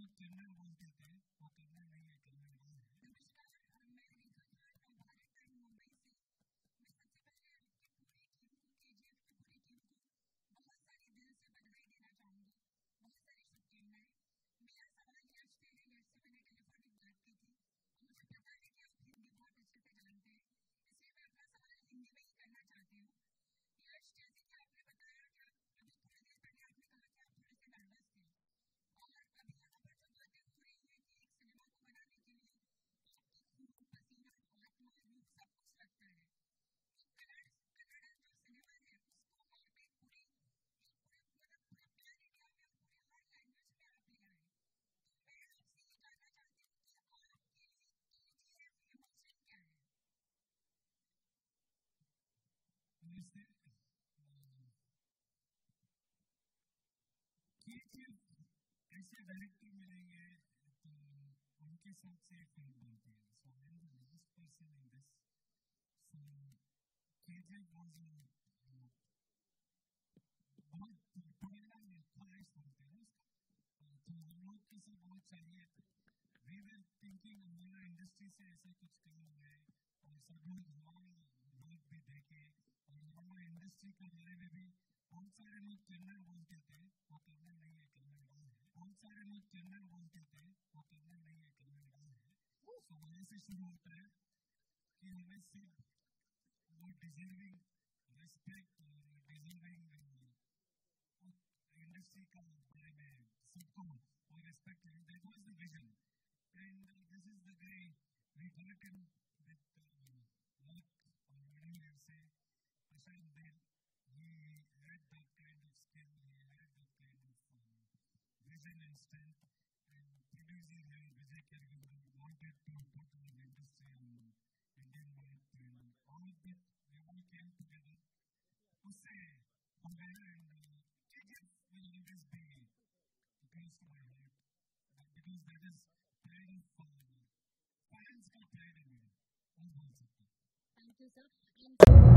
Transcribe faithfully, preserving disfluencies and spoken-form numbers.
वो करना बोलते थे, वो करना नहीं है, करना नहीं है। नमस्कार, मैं रिका खान हमारे टाइम मुंबई से। मैं सबसे पहले आपकी पूरी टीम को, केजीएफ की पूरी टीम को बहुत सारी दिल से बधाई देना चाहूँगी, बहुत सारी शुभकामनाएं। मेरा सवाल यश के लिए, यश से मैंने टेलीफोन पर बात की थी और मुझे पता है कि आप हिंदी बहुत अच्छे से जानते हैं, इसलिए मैं अपना सवाल हिंदी में ही करना चाहती हूँ। यश, जैसे कि आपने बताया कि आप अभी थोड़ी देर पहले आपने कहा कि आप थोड़े से नर्वस थे, अभी यहाँ पर जो बातें हो रही है कि एक सिनेमा को बनाने के लिए आपकी खून, पसीना, आत्मा, रूप सब कुछ लगता है। कन्नड़ जो सिनेमा है उसको आप एक पूरी पूरे मतलब पूरे प्यार इंडिया में और पूरे हर लैंग्वेज में आप ले आए। तो मैं आपसे ये जानना चाहती हूँ कि आपके लिए केजीएफ इमोशन क्या है? नमस्ते। केजीएफ ऐसे डायरेक्टर मिलेंगे तो उनके साथ से फिल्म बनती है। So I am the last person in this. So KGF was बहुत पुराना ख्वाहिश बोलते हैं उसका, तो हम लोग को सब बहुत चाहिए था। वी वर थिंकिंग हमारा इंडस्ट्री से ऐसा कुछ काम है और सब लोग हमारा वर्क भी देखे और हमारा इंडस्ट्री के बारे में भी बहुत सारे लोग करना बोलते थे, वो करना नहीं है, करना नहीं है। बहुत सारे लोग करना बोलते थे, वो करना नहीं है, करना नहीं है। तो वहाँ से शुरू होता है कि हमें सब वो डिजर्विंग रिस्पेक्ट और डिजर्विंग इंडस्ट्री का बारे में सबको वो रिस्पेक्ट है। That was the vision and this is the way we got in with luck और रणवीर से प्रशांत देव। He had that kind of skill, he had that kind of um, vision and strength, and producing him, Vijay Kergulan wanted to put an industry on Indian market, and all of that, they all came together. Usse, Bungaya and K G F will always be close to my heart, because that is pride of uh, parents' pride in me. Thank you, sir.